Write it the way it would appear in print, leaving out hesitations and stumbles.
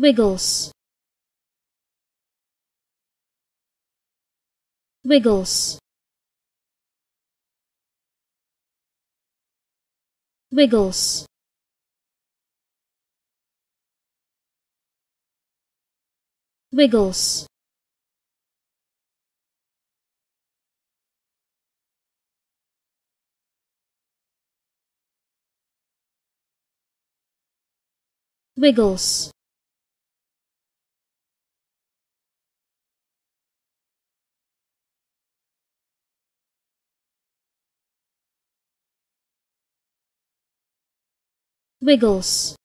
Wiggles, Wiggles, Wiggles, Wiggles, Wiggles, Wiggles.